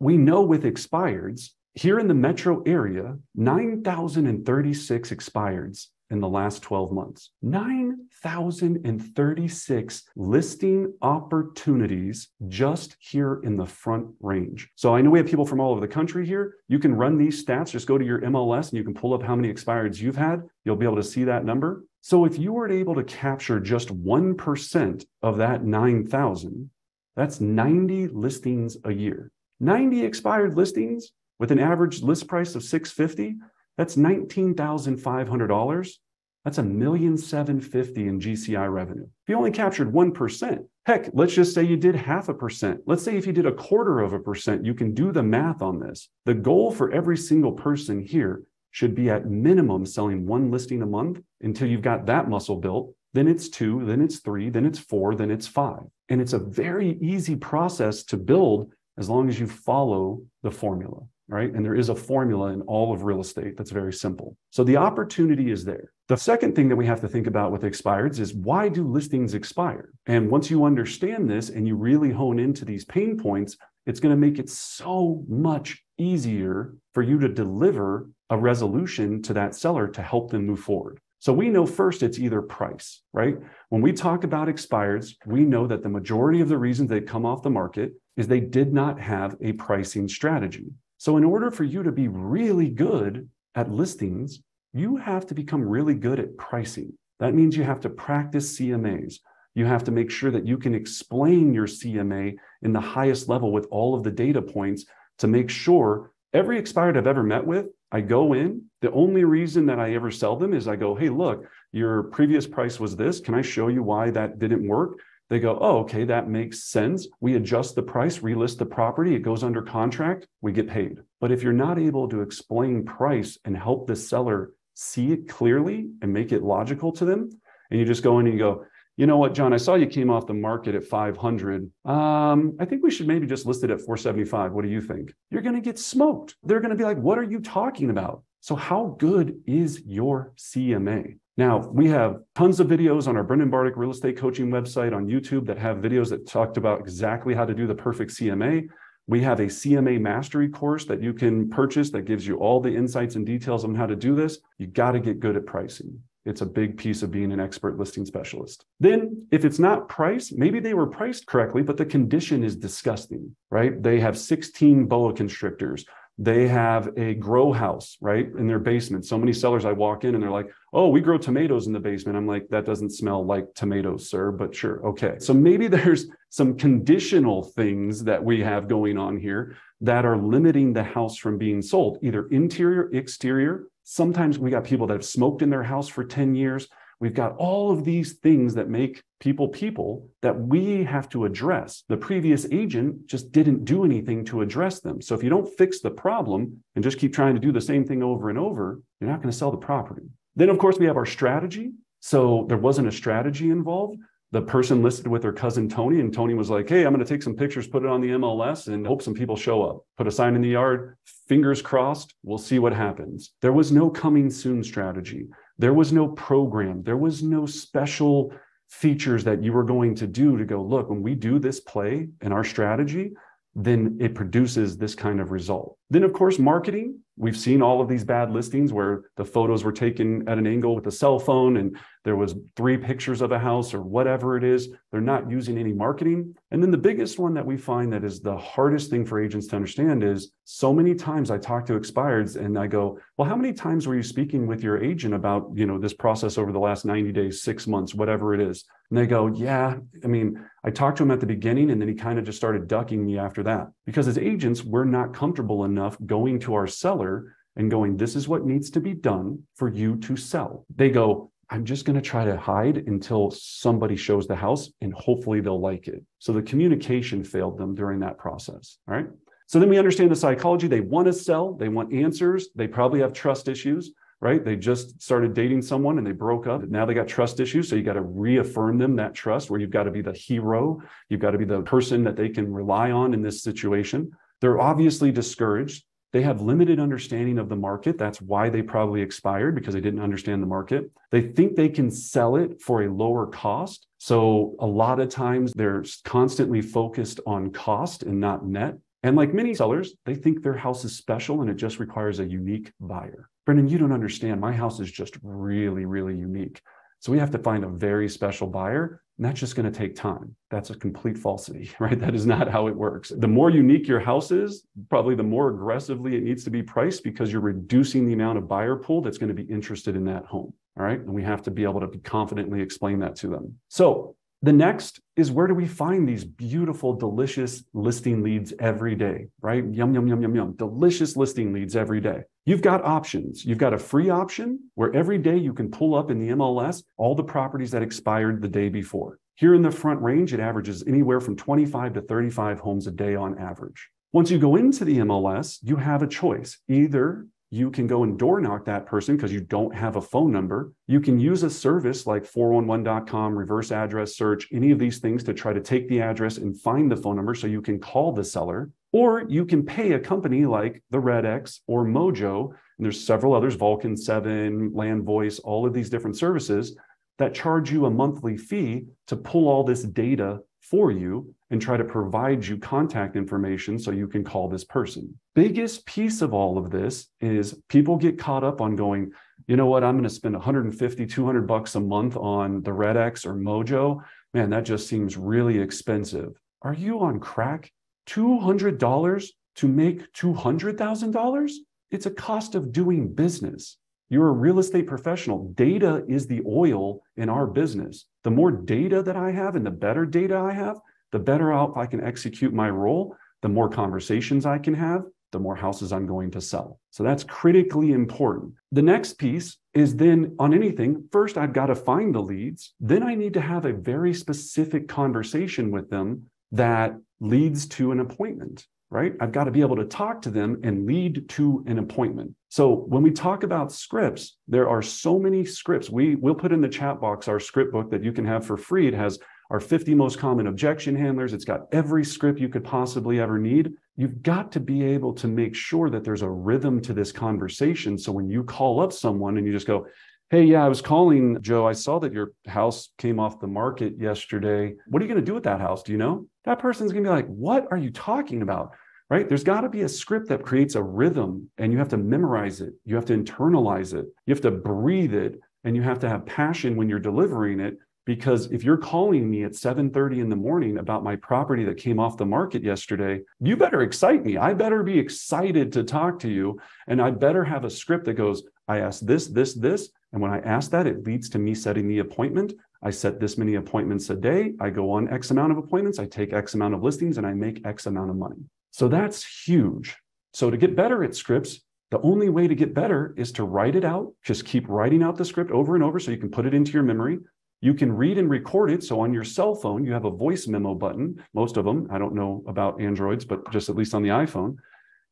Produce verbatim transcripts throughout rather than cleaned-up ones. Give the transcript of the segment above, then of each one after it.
we know with expireds, here in the metro area, nine thousand thirty-six expireds in the last twelve months. nine thousand thirty-six listing opportunities just here in the Front Range. So I know we have people from all over the country here. You can run these stats. Just go to your M L S and you can pull up how many expireds you've had. You'll be able to see that number. So if you were able to capture just one percent of that nine thousand, that's ninety listings a year. ninety expired listings with an average list price of six hundred fifty dollars, that's nineteen thousand five hundred dollars. That's one million seven hundred fifty thousand dollars in G C I revenue. If you only captured one percent, heck, let's just say you did half a percent. Let's say if you did a quarter of a percent, you can do the math on this. The goal for every single person here should be at minimum selling one listing a month until you've got that muscle built. Then it's two, then it's three, then it's four, then it's five. And it's a very easy process to build as long as you follow the formula, right? And there is a formula in all of real estate that's very simple. So the opportunity is there. The second thing that we have to think about with expireds is, why do listings expire? And once you understand this and you really hone into these pain points, it's going to make it so much easier for you to deliver a resolution to that seller to help them move forward. So we know first it's either price, right? When we talk about expireds, we know that the majority of the reasons they come off the market is they did not have a pricing strategy. So in order for you to be really good at listings, you have to become really good at pricing. That means you have to practice C M As. You have to make sure that you can explain your C M A in the highest level with all of the data points to make sure every expired I've ever met with, I go in, the only reason that I ever sell them is I go, hey, look, your previous price was this. Can I show you why that didn't work? They go, oh, okay, that makes sense. We adjust the price, relist the property, it goes under contract, we get paid. But if you're not able to explain price and help the seller see it clearly and make it logical to them, and you just go in and you go, you know what, John, I saw you came off the market at five hundred. Um, I think we should maybe just list it at four seventy-five. What do you think? You're going to get smoked. They're going to be like, what are you talking about? So how good is your C M A? Now, we have tons of videos on our Brendan Bartic Real Estate Coaching website on YouTube that have videos that talked about exactly how to do the perfect C M A. We have a C M A mastery course that you can purchase that gives you all the insights and details on how to do this. You got to get good at pricing. It's a big piece of being an expert listing specialist. Then if it's not price, maybe they were priced correctly, but the condition is disgusting, right? They have sixteen boa constrictors. They have a grow house, right, in their basement. So many sellers, I walk in and they're like, oh, we grow tomatoes in the basement. I'm like, that doesn't smell like tomatoes, sir, but sure. Okay. So maybe there's some conditional things that we have going on here that are limiting the house from being sold, either interior, exterior. Sometimes we got people that have smoked in their house for ten years. We've got all of these things that make people people that we have to address. The previous agent just didn't do anything to address them. So if you don't fix the problem and just keep trying to do the same thing over and over, you're not going to sell the property. Then, of course, we have our strategy. So there wasn't a strategy involved. The person listed with their cousin, Tony, and Tony was like, hey, I'm going to take some pictures, put it on the M L S, and hope some people show up. Put a sign in the yard, fingers crossed, we'll see what happens. There was no coming soon strategy. There was no program. There was no special features that you were going to do to go, look, when we do this play and our strategy, then it produces this kind of result. Then, of course, marketing. We've seen all of these bad listings where the photos were taken at an angle with a cell phone and there was three pictures of a house or whatever it is. They're not using any marketing. And then the biggest one that we find that is the hardest thing for agents to understand is, so many times I talk to expireds and I go, well, how many times were you speaking with your agent about, you know, this process over the last ninety days, six months, whatever it is? And they go, yeah, I mean, I talked to him at the beginning and then he kind of just started ducking me after that. Because as agents, we're not comfortable enough going to our seller and going, this is what needs to be done for you to sell. They go, I'm just going to try to hide until somebody shows the house and hopefully they'll like it. So the communication failed them during that process. All right. So then we understand the psychology. They want to sell. They want answers. They probably have trust issues, right? They just started dating someone and they broke up. Now they got trust issues. So you got to reaffirm them that trust, where you've got to be the hero. You've got to be the person that they can rely on in this situation. They're obviously discouraged. They have limited understanding of the market. That's why they probably expired, because they didn't understand the market. They think they can sell it for a lower cost. So a lot of times they're constantly focused on cost and not net. And like many sellers, they think their house is special and it just requires a unique buyer. Brendan, you don't understand. My house is just really, really unique. So we have to find a very special buyer, and that's just going to take time. That's a complete falsity, right? That is not how it works. The more unique your house is, probably the more aggressively it needs to be priced because you're reducing the amount of buyer pool that's going to be interested in that home, all right? And we have to be able to be confidently explain that to them. So the next is, where do we find these beautiful, delicious listing leads every day, right? Yum, yum, yum, yum, yum. Delicious listing leads every day. You've got options. You've got a free option where every day you can pull up in the M L S all the properties that expired the day before. Here in the Front Range, it averages anywhere from twenty-five to thirty-five homes a day on average. Once you go into the M L S, you have a choice. Either you can go and door knock that person because you don't have a phone number. You can use a service like four one one dot com, reverse address search, any of these things to try to take the address and find the phone number so you can call the seller. Or you can pay a company like the Red X or Mojo, and there's several others, Vulcan seven, Land Voice, all of these different services that charge you a monthly fee to pull all this data for you and try to provide you contact information so you can call this person. Biggest piece of all of this is people get caught up on going, you know what, I'm going to spend one hundred fifty, two hundred bucks a month on the Red X or Mojo. Man, that just seems really expensive. Are you on crack? two hundred dollars to make two hundred thousand dollars? It's a cost of doing business. You're a real estate professional. Data is the oil in our business. The more data that I have and the better data I have, the better out I can execute my role, the more conversations I can have, the more houses I'm going to sell. So that's critically important. The next piece is then on anything, first I've got to find the leads. Then I need to have a very specific conversation with them that leads to an appointment, right? I've got to be able to talk to them and lead to an appointment. So when we talk about scripts, there are so many scripts. We, we'll put in the chat box our script book that you can have for free. It has our fifty most common objection handlers. It's got every script you could possibly ever need. You've got to be able to make sure that there's a rhythm to this conversation. So when you call up someone and you just go, hey, yeah, I was calling, Joe. I saw that your house came off the market yesterday. What are you going to do with that house? Do you know? That person's going to be like, what are you talking about? Right? There's got to be a script that creates a rhythm, and you have to memorize it. You have to internalize it. You have to breathe it, and you have to have passion when you're delivering it, because if you're calling me at seven thirty in the morning about my property that came off the market yesterday, you better excite me. I better be excited to talk to you, and I better have a script that goes, I asked this, this, this. And when I ask that, it leads to me setting the appointment. I set this many appointments a day. I go on X amount of appointments. I take X amount of listings and I make X amount of money. So that's huge. So to get better at scripts, the only way to get better is to write it out. Just keep writing out the script over and over so you can put it into your memory. You can read and record it. So on your cell phone, you have a voice memo button. Most of them, I don't know about Androids, but just at least on the iPhone.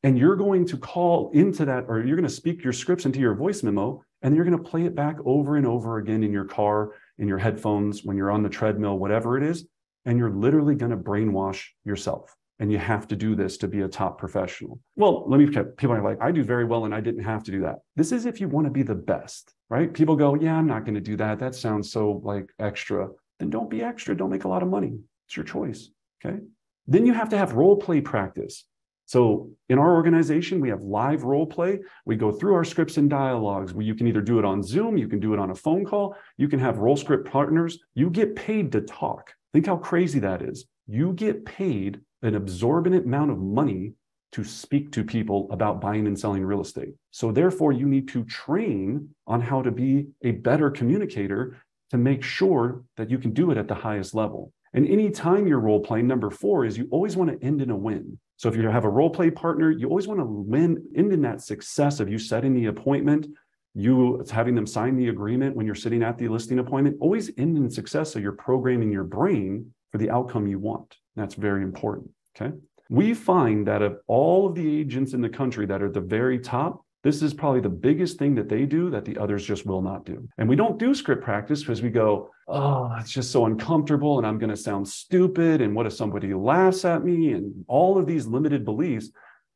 And you're going to call into that, or you're going to speak your scripts into your voice memo, and you're going to play it back over and over again in your car, in your headphones, when you're on the treadmill, whatever it is. And you're literally going to brainwash yourself. And you have to do this to be a top professional. Well, let me, people are like, I do very well and I didn't have to do that. This is if you want to be the best, right? People go, yeah, I'm not going to do that. That sounds so like extra. Then don't be extra. Don't make a lot of money. It's your choice. Okay. Then you have to have role play practice. So in our organization, we have live role play. We go through our scripts and dialogues. You can either do it on Zoom, you can do it on a phone call, you can have role script partners. You get paid to talk. Think how crazy that is. You get paid an exorbitant amount of money to speak to people about buying and selling real estate. So therefore, you need to train on how to be a better communicator to make sure that you can do it at the highest level. And anytime you're role playing, number four is you always want to end in a win. So if you have a role play partner, you always want to win, end in that success of you setting the appointment, you having them sign the agreement when you're sitting at the listing appointment, always end in success. So you're programming your brain for the outcome you want. That's very important. Okay. We find that of all of the agents in the country that are at the very top, this is probably the biggest thing that they do that the others just will not do. And we don't do script practice because we go, oh, it's just so uncomfortable and I'm going to sound stupid. And what if somebody laughs at me and all of these limited beliefs?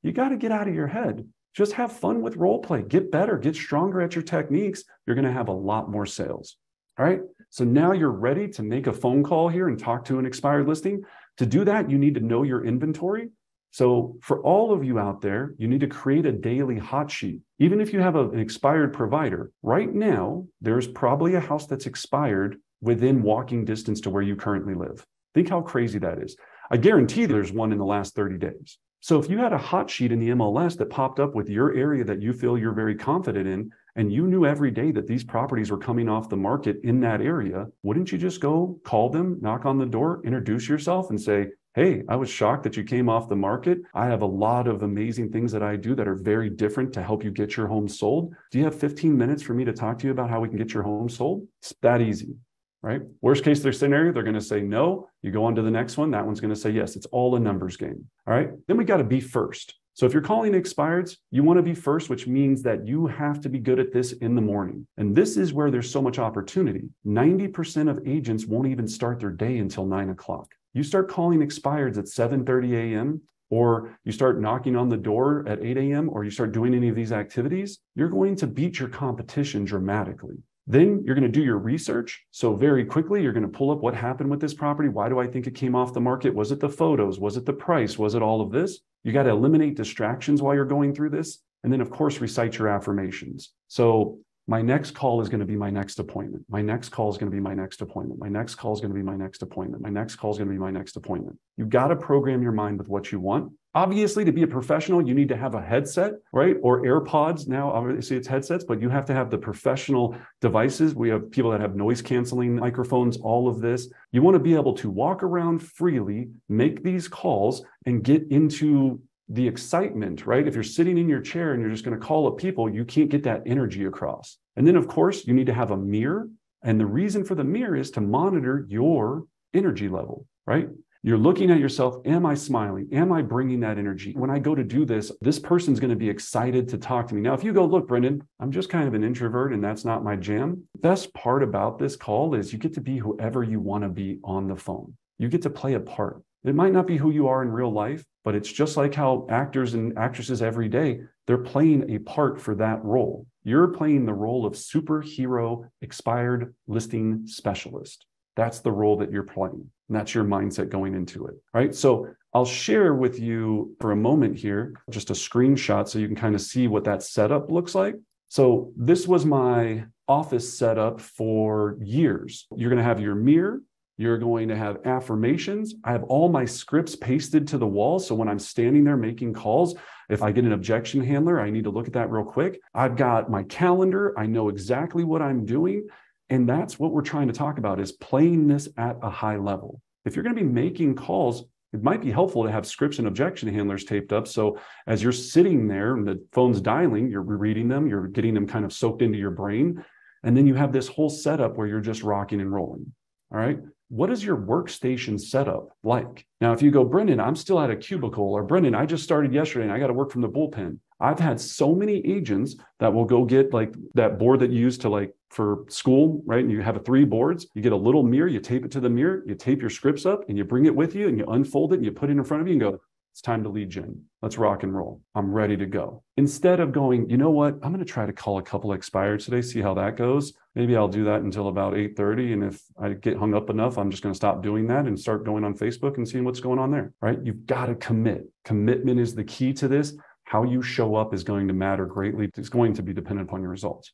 You got to get out of your head. Just have fun with role play. Get better, get stronger at your techniques. You're going to have a lot more sales. All right. So now you're ready to make a phone call here and talk to an expired listing. To do that, you need to know your inventory. So for all of you out there, you need to create a daily hot sheet. Even if you have a, an expired provider, right now, there's probably a house that's expired within walking distance to where you currently live. Think how crazy that is. I guarantee there's one in the last thirty days. So if you had a hot sheet in the M L S that popped up with your area that you feel you're very confident in, and you knew every day that these properties were coming off the market in that area, wouldn't you just go call them, knock on the door, introduce yourself and say, hey, I was shocked that you came off the market. I have a lot of amazing things that I do that are very different to help you get your home sold. Do you have fifteen minutes for me to talk to you about how we can get your home sold? It's that easy, right? Worst case scenario, they're going to say no. You go on to the next one. That one's going to say yes. It's all a numbers game, all right? Then we got to be first. So if you're calling expireds, you want to be first, which means that you have to be good at this in the morning. And this is where there's so much opportunity. ninety percent of agents won't even start their day until nine o'clock. You start calling expireds at seven thirty a m, or you start knocking on the door at eight a m, or you start doing any of these activities, you're going to beat your competition dramatically. Then you're going to do your research. So very quickly, you're going to pull up what happened with this property. Why do I think it came off the market? Was it the photos? Was it the price? Was it all of this? You got to eliminate distractions while you're going through this. And then, of course, recite your affirmations. So my next call is going to be my next appointment. My next call is going to be my next appointment. My next call is going to be my next appointment. My next call is going to be my next appointment. You've got to program your mind with what you want. Obviously, to be a professional, you need to have a headset, right? Or AirPods now, obviously it's headsets, but you have to have the professional devices. We have people that have noise canceling microphones, all of this. You want to be able to walk around freely, make these calls and get into the excitement, right? If you're sitting in your chair and you're just going to call up people, you can't get that energy across. And then of course, you need to have a mirror. And the reason for the mirror is to monitor your energy level, right? You're looking at yourself. Am I smiling? Am I bringing that energy? When I go to do this, this person's going to be excited to talk to me. Now, if you go, look, Brendan, I'm just kind of an introvert and that's not my jam. The best part about this call is you get to be whoever you want to be on the phone. You get to play a part. It might not be who you are in real life, but it's just like how actors and actresses every day, they're playing a part for that role. You're playing the role of superhero expired listing specialist. That's the role that you're playing. And that's your mindset going into it, right? So I'll share with you for a moment here, just a screenshot so you can kind of see what that setup looks like. So this was my office setup for years. You're going to have your mirror. You're going to have affirmations. I have all my scripts pasted to the wall. So when I'm standing there making calls, if I get an objection handler, I need to look at that real quick. I've got my calendar. I know exactly what I'm doing. And that's what we're trying to talk about is playing this at a high level. If you're going to be making calls, it might be helpful to have scripts and objection handlers taped up. So as you're sitting there and the phone's dialing, you're reading them, you're getting them kind of soaked into your brain. And then you have this whole setup where you're just rocking and rolling. All right. What is your workstation setup like? Now, if you go, Brendan, I'm still at a cubicle, or Brendan, I just started yesterday and I got to work from the bullpen. I've had so many agents that will go get like that board that you use to like for school, right? And you have a three boards, you get a little mirror, you tape it to the mirror, you tape your scripts up and you bring it with you and you unfold it and you put it in front of you and go, it's time to lead gen. Let's rock and roll. I'm ready to go. Instead of going, you know what? I'm going to try to call a couple expireds today, see how that goes. Maybe I'll do that until about eight thirty. And if I get hung up enough, I'm just going to stop doing that and start going on Facebook and seeing what's going on there, right? You've got to commit. Commitment is the key to this. How you show up is going to matter greatly. It's going to be dependent upon your results.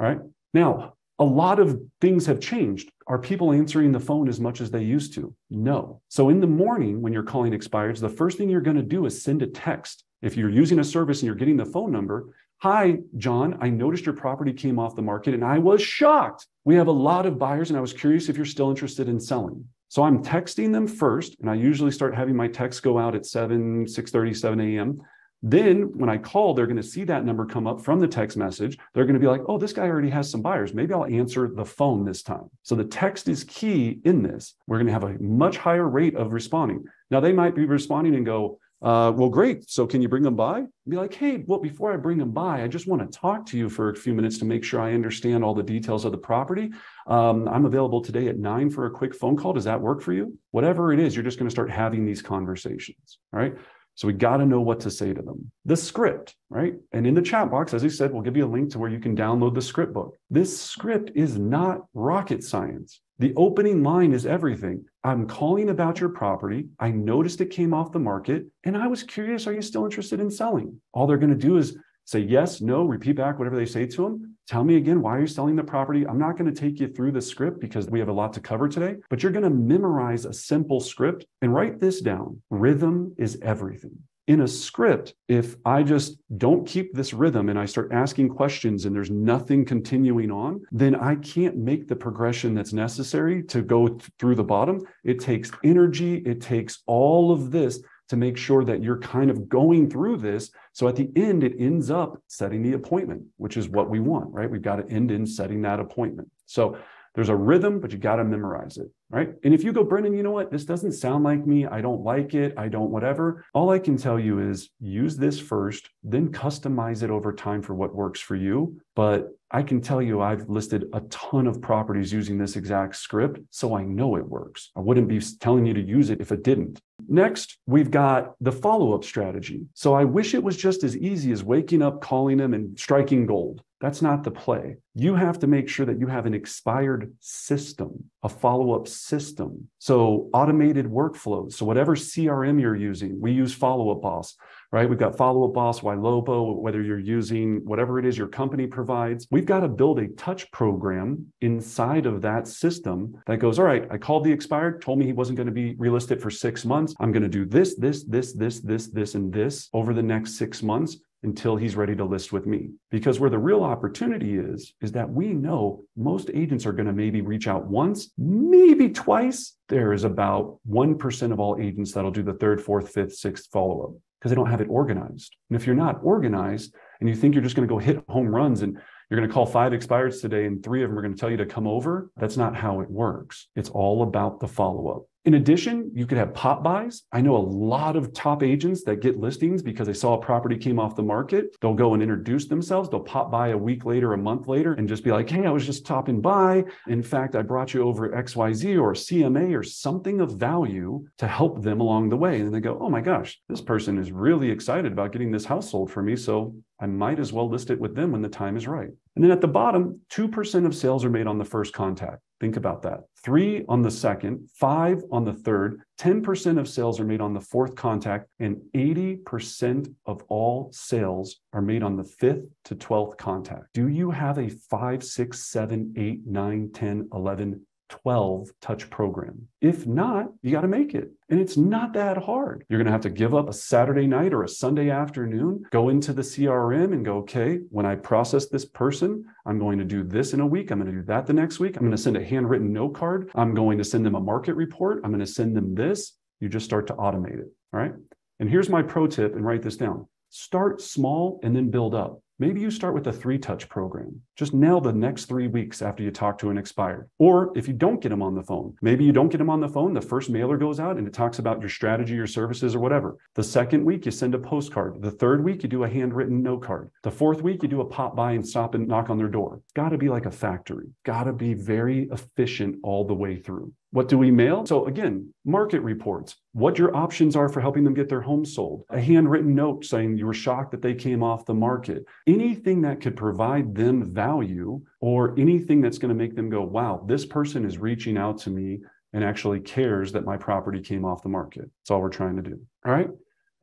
All right. Now, a lot of things have changed. Are people answering the phone as much as they used to? No. So in the morning, when you're calling expireds, the first thing you're going to do is send a text. If you're using a service and you're getting the phone number, hi, John, I noticed your property came off the market and I was shocked. We have a lot of buyers and I was curious if you're still interested in selling. So I'm texting them first. And I usually start having my texts go out at seven, six thirty, seven a m Then when I call, they're going to see that number come up from the text message. They're going to be like, oh, this guy already has some buyers. Maybe I'll answer the phone this time. So the text is key in this. We're going to have a much higher rate of responding. Now, they might be responding and go, uh, well, great. So can you bring them by? And be like, hey, well, before I bring them by, I just want to talk to you for a few minutes to make sure I understand all the details of the property. Um, I'm available today at nine for a quick phone call. Does that work for you? Whatever it is, you're just going to start having these conversations. All right. So we got to know what to say to them. The script, right? And in the chat box, as I said, we'll give you a link to where you can download the script book. This script is not rocket science. The opening line is everything. I'm calling about your property. I noticed it came off the market and I was curious, are you still interested in selling? All they're going to do is say yes, no, repeat back whatever they say to them. Tell me again, why are you selling the property? I'm not going to take you through the script because we have a lot to cover today, but you're going to memorize a simple script and write this down. Rhythm is everything. In a script, if I just don't keep this rhythm and I start asking questions and there's nothing continuing on, then I can't make the progression that's necessary to go th- through the bottom. It takes energy. It takes all of this to make sure that you're kind of going through this. So at the end, it ends up setting the appointment, which is what we want, right? We've got to end in setting that appointment. So there's a rhythm, but you got to memorize it, right? And if you go, Brendan, you know what? This doesn't sound like me. I don't like it. I don't whatever. All I can tell you is use this first, then customize it over time for what works for you. But I can tell you I've listed a ton of properties using this exact script, so I know it works. I wouldn't be telling you to use it if it didn't. Next, we've got the follow-up strategy. So I wish it was just as easy as waking up, calling them, and striking gold. That's not the play. You have to make sure that you have an expired system, a follow-up system. So automated workflows. So whatever C R M you're using, we use Follow-up Boss, right? We've got Follow-up Boss, Ylopo, whether you're using whatever it is your company provides. We've got to build a touch program inside of that system that goes, all right, I called the expired, told me he wasn't going to be relisted for six months. I'm going to do this, this, this, this, this, this, and this over the next six months. Until he's ready to list with me. Because where the real opportunity is, is that we know most agents are going to maybe reach out once, maybe twice. There is about one percent of all agents that'll do the third, fourth, fifth, sixth follow-up because they don't have it organized. And if you're not organized and you think you're just going to go hit home runs and you're going to call five expireds today and three of them are going to tell you to come over, that's not how it works. It's all about the follow-up. In addition, you could have pop buys. I know a lot of top agents that get listings because they saw a property came off the market. They'll go and introduce themselves. They'll pop by a week later, a month later, and just be like, hey, I was just topping by. In fact, I brought you over X Y Z or C M A or something of value to help them along the way. And they go, oh my gosh, this person is really excited about getting this house sold for me. So I might as well list it with them when the time is right. And then at the bottom, two percent of sales are made on the first contact. Think about that. Three on the second, five on the third, ten percent of sales are made on the fourth contact, and eighty percent of all sales are made on the fifth to twelfth contact. Do you have a five, six, seven, eight, nine, ten, eleven, twelve touch program? If not, you got to make it. And it's not that hard. You're going to have to give up a Saturday night or a Sunday afternoon, go into the C R M and go, okay, when I process this person, I'm going to do this in a week. I'm going to do that the next week. I'm going to send a handwritten note card. I'm going to send them a market report. I'm going to send them this. You just start to automate it. All right. And here's my pro tip, and write this down. Start small and then build up. Maybe you start with a three-touch program. Just nail the next three weeks after you talk to an expired. Or if you don't get them on the phone, maybe you don't get them on the phone, the first mailer goes out and it talks about your strategy, your services, or whatever. The second week, you send a postcard. The third week, you do a handwritten note card. The fourth week, you do a pop by and stop and knock on their door. It's got to be like a factory. Got to be very efficient all the way through. What do we mail? So again, market reports, what your options are for helping them get their home sold, a handwritten note saying you were shocked that they came off the market, anything that could provide them value or anything that's going to make them go, wow, this person is reaching out to me and actually cares that my property came off the market. That's all we're trying to do. All right.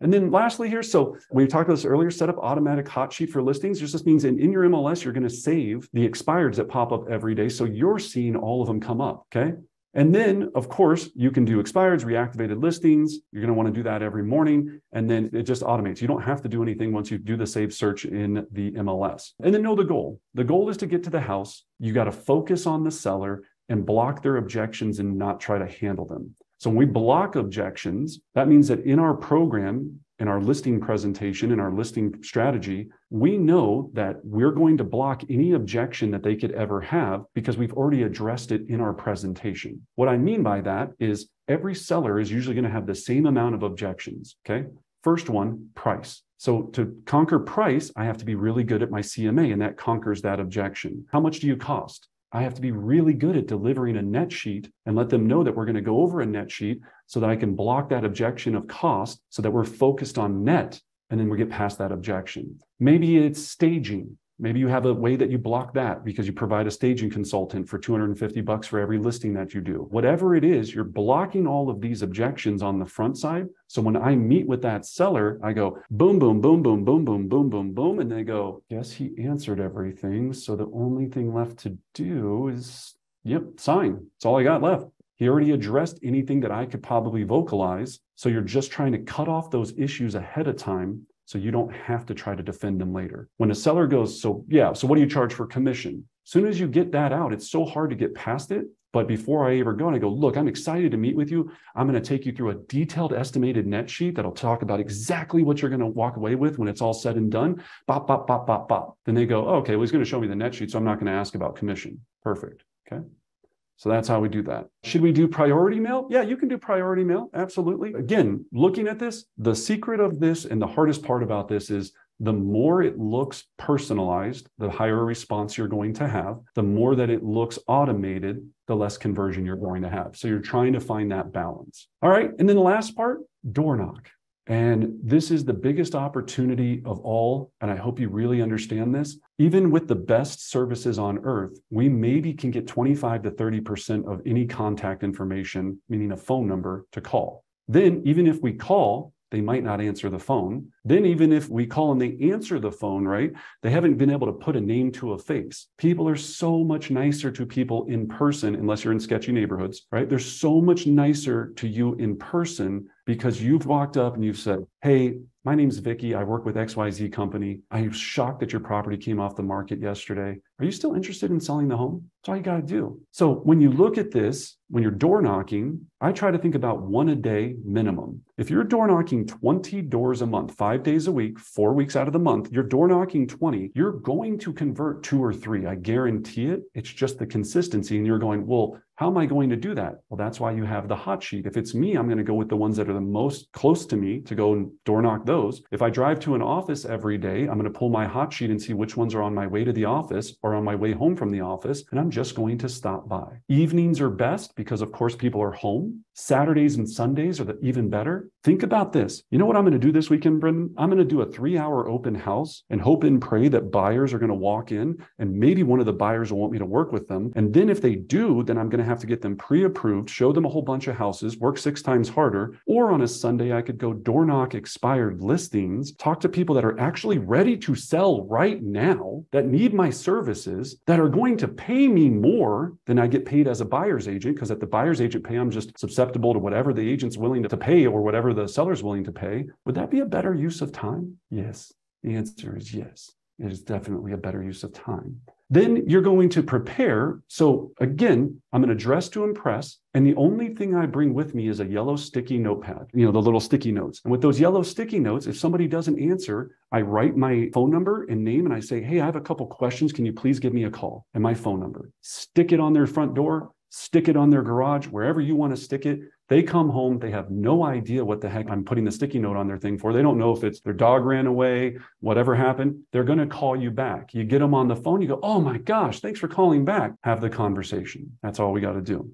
And then lastly here, so we talked about this earlier, set up automatic hot sheet for listings. Just means in, in your M L S, you're going to save the expireds that pop up every day. So you're seeing all of them come up. Okay. And then, of course, you can do expireds, reactivated listings. You're going to want to do that every morning. And then it just automates. You don't have to do anything once you do the save search in the M L S. And then know the goal. The goal is to get to the house. You got to focus on the seller and block their objections and not try to handle them. So when we block objections, that means that in our program, in our listing presentation, in our listing strategy, we know that we're going to block any objection that they could ever have because we've already addressed it in our presentation. What I mean by that is every seller is usually going to have the same amount of objections. Okay. First one, price. So to conquer price, I have to be really good at my C M A, and that conquers that objection. How much do you cost? I have to be really good at delivering a net sheet and let them know that we're going to go over a net sheet so that I can block that objection of cost so that we're focused on net, and then we get past that objection. Maybe it's staging. Maybe you have a way that you block that because you provide a staging consultant for two hundred fifty bucks for every listing that you do. Whatever it is, you're blocking all of these objections on the front side. So when I meet with that seller, I go boom, boom, boom, boom, boom, boom, boom, boom, boom. And they go, yes, he answered everything. So the only thing left to do is, yep, sign. That's all I got left. He already addressed anything that I could probably vocalize. So you're just trying to cut off those issues ahead of time, so you don't have to try to defend them later. When a seller goes, so yeah, so what do you charge for commission? As soon as you get that out, it's so hard to get past it. But before I ever go, and I go, look, I'm excited to meet with you. I'm going to take you through a detailed estimated net sheet that'll talk about exactly what you're going to walk away with when it's all said and done. Bop, bop, bop, bop, bop. Then they go, oh, okay, well, he's going to show me the net sheet, so I'm not going to ask about commission. Perfect. Okay. So that's how we do that. Should we do priority mail? Yeah, you can do priority mail. Absolutely. Again, looking at this, the secret of this and the hardest part about this is the more it looks personalized, the higher response you're going to have. The more that it looks automated, the less conversion you're going to have. So you're trying to find that balance. All right. And then the last part, door knock. And this is the biggest opportunity of all. And I hope you really understand this. Even with the best services on earth, we maybe can get twenty-five to thirty percent of any contact information, meaning a phone number, to call. Then even if we call, they might not answer the phone. Then even if we call and they answer the phone, right, they haven't been able to put a name to a face. People are so much nicer to people in person, unless you're in sketchy neighborhoods, right? They're so much nicer to you in person because you've walked up and you've said, hey, my name's Vicky. I work with X Y Z company. I'm shocked that your property came off the market yesterday. Are you still interested in selling the home? That's all you got to do. So when you look at this, when you're door knocking, I try to think about one a day minimum. If you're door knocking twenty doors a month, five days a week, four weeks out of the month, you're door knocking twenty, you're going to convert two or three. I guarantee it. It's just the consistency. And you're going, well, how am I going to do that? Well, that's why you have the hot sheet. If it's me, I'm going to go with the ones that are the most close to me to go and door knock those. If I drive to an office every day, I'm going to pull my hot sheet and see which ones are on my way to the office or on my way home from the office. And I'm just going to stop by. Evenings are best because, of course, people are home. Saturdays and Sundays are the, even better. Think about this. You know what I'm going to do this weekend, Brendan? I'm going to do a three-hour open house and hope and pray that buyers are going to walk in and maybe one of the buyers will want me to work with them. And then if they do, then I'm going to have to get them pre-approved, show them a whole bunch of houses, work six times harder. Or on a Sunday, I could go door knock expired listings, talk to people that are actually ready to sell right now, that need my services, that are going to pay me more than I get paid as a buyer's agent, because at the buyer's agent pay, I'm just subscribed to whatever the agent's willing to pay or whatever the seller's willing to pay. Would that be a better use of time? Yes. The answer is yes. It is definitely a better use of time. Then you're going to prepare. So again, I'm going to dress to impress. And the only thing I bring with me is a yellow sticky notepad, you know, the little sticky notes. And with those yellow sticky notes, if somebody doesn't answer, I write my phone number and name and I say, hey, I have a couple questions. Can you please give me a call? And my phone number. Stick it on their front door. Stick it on their garage, wherever you want to stick it. They come home. They have no idea what the heck I'm putting the sticky note on their thing for. They don't know if it's their dog ran away, whatever happened. They're going to call you back. You get them on the phone. You go, oh my gosh, thanks for calling back. Have the conversation. That's all we got to do.